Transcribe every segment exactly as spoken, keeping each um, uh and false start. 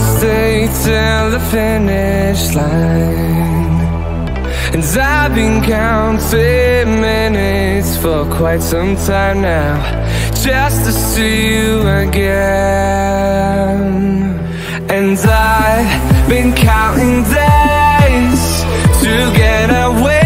stay till the finish line. And I've been counting minutes for quite some time now, just to see you again. And I've been counting days to get away.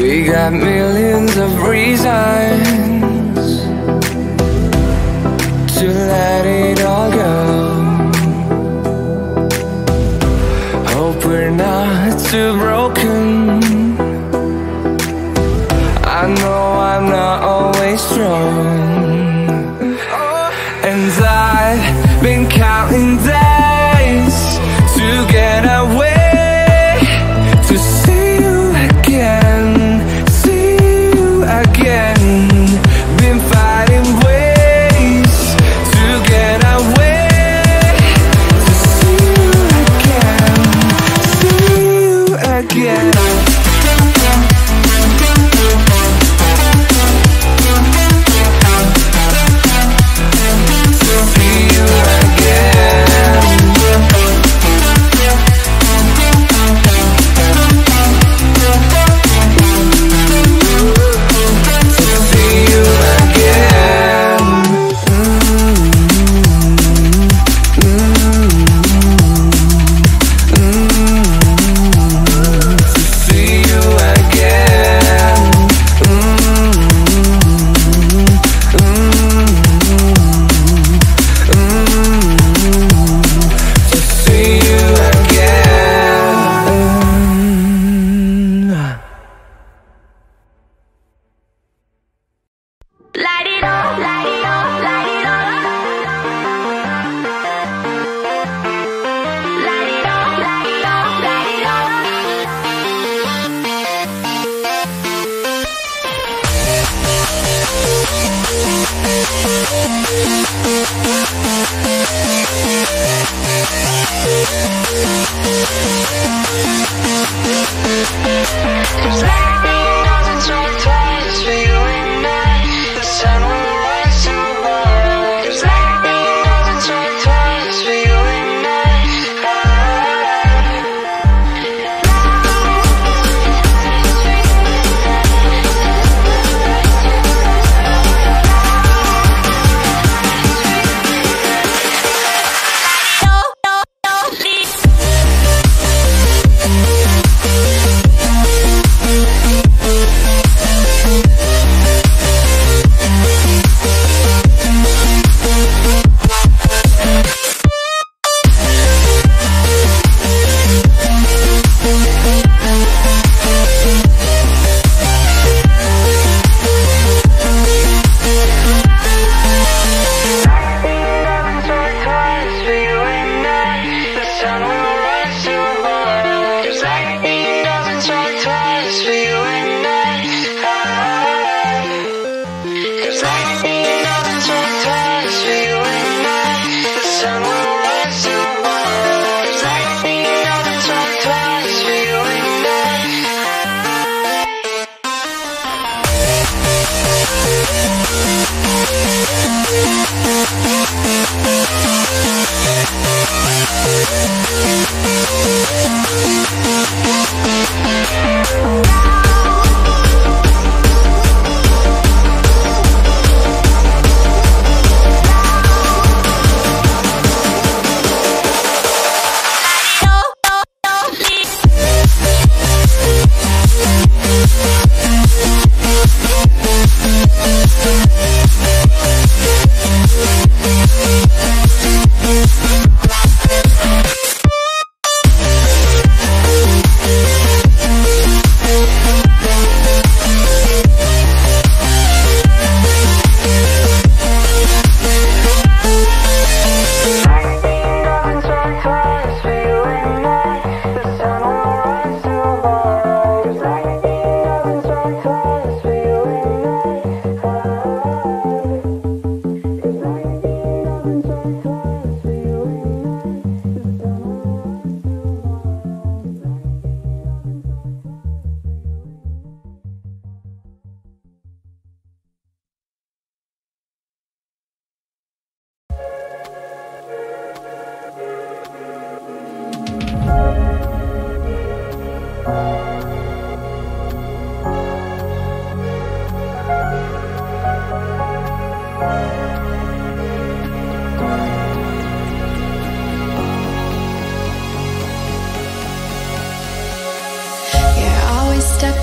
We got millions of reasons to let it all go. Hope we're not too broken. I know I'm not always strong. And I've been counting days to get away. We'll be right back.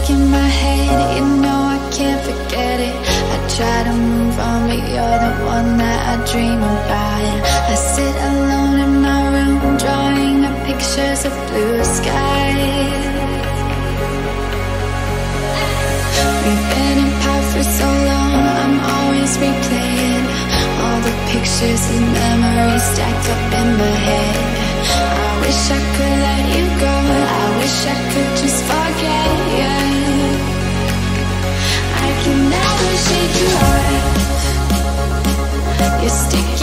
stuck in my head, you know I can't forget it. I try to move on, but you're the one that I dream about. I sit alone in my room, drawing up pictures of blue skies. We've been apart for so long, I'm always replaying all the pictures and memories stacked up in my head. I wish I could let you go, I wish I could just forget you. I can never shake you off. You're sticking